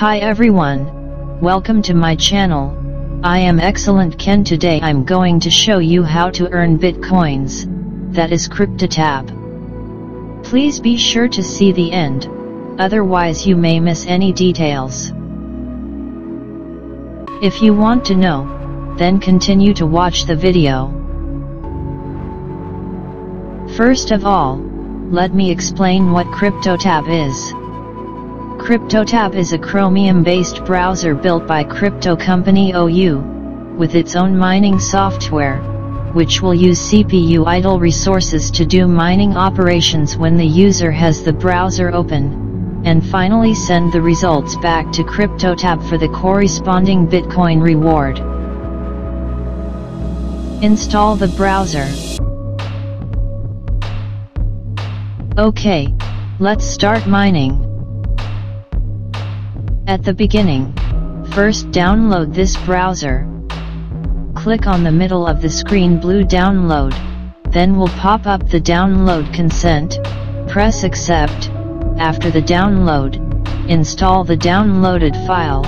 Hi everyone, welcome to my channel. I am Excellent Ken. Today I'm going to show you how to earn bitcoins, that is CryptoTab. Please be sure to see the end, otherwise you may miss any details. If you want to know, then continue to watch the video. First of all, let me explain what CryptoTab is. CryptoTab is a Chromium-based browser built by Crypto Company OU, with its own mining software, which will use CPU idle resources to do mining operations when the user has the browser open, and finally send the results back to CryptoTab for the corresponding Bitcoin reward. Install the browser. Okay, let's start mining. At the beginning, first download this browser. Click on the middle of the screen, blue download, then will pop up the download consent. Press accept. After the download, install the downloaded file.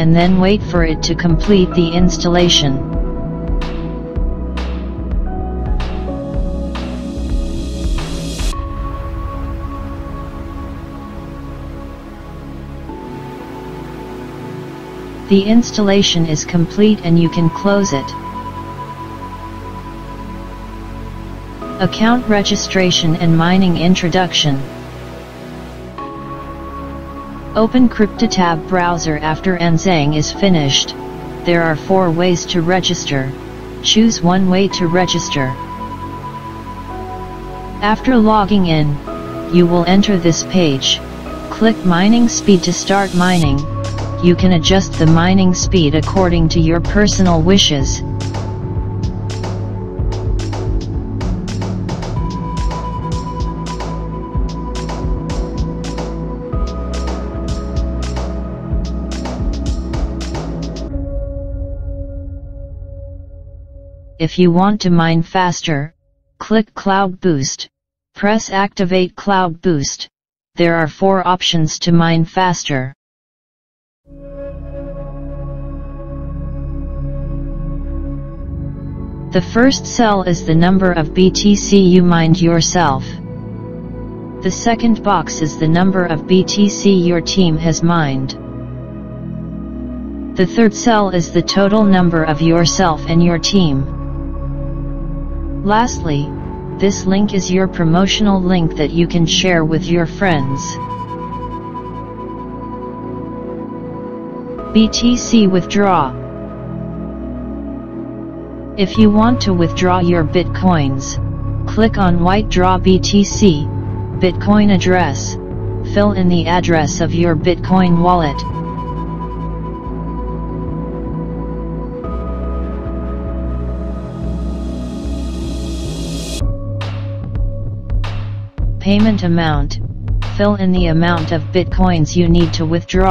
And then wait for it to complete the installation. The installation is complete and you can close it. Account registration and mining introduction. Open CryptoTab browser after Anzang is finished. There are 4 ways to register. Choose one way to register. After logging in, you will enter this page. Click mining speed to start mining. You can adjust the mining speed according to your personal wishes. If you want to mine faster, click Cloud Boost. Press Activate Cloud Boost. There are 4 options to mine faster. The first cell is the number of BTC you mined yourself. The second box is the number of BTC your team has mined. The third cell is the total number of yourself and your team. Lastly, this link is your promotional link that you can share with your friends. BTC withdraw. If you want to withdraw your bitcoins, click on white draw BTC, Bitcoin address, fill in the address of your Bitcoin wallet. Payment amount, fill in the amount of bitcoins you need to withdraw.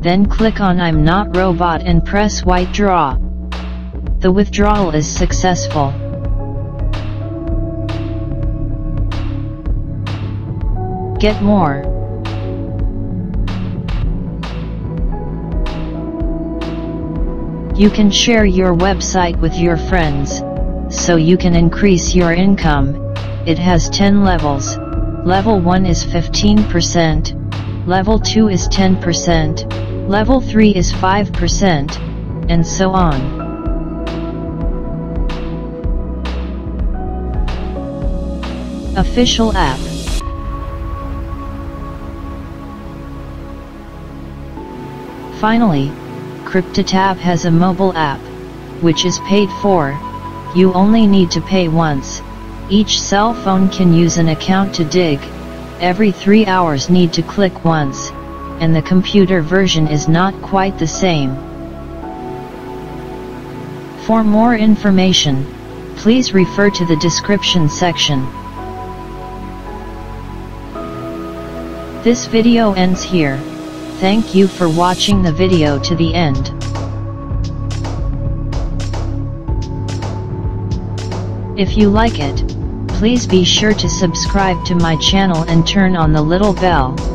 Then click on I'm not robot and press withdraw. The withdrawal is successful. Get more. You can share your website with your friends, so you can increase your income. It has 10 levels. Level 1 is 15%, Level 2 is 10%, Level 3 is 5%, and so on. Official app. Finally, CryptoTab has a mobile app, which is paid for. You only need to pay once. Each cell phone can use an account to dig. Every 3 hours need to click once, and the computer version is not quite the same. For more information, please refer to the description section. This video ends here. Thank you for watching the video to the end. If you like it, please be sure to subscribe to my channel and turn on the little bell.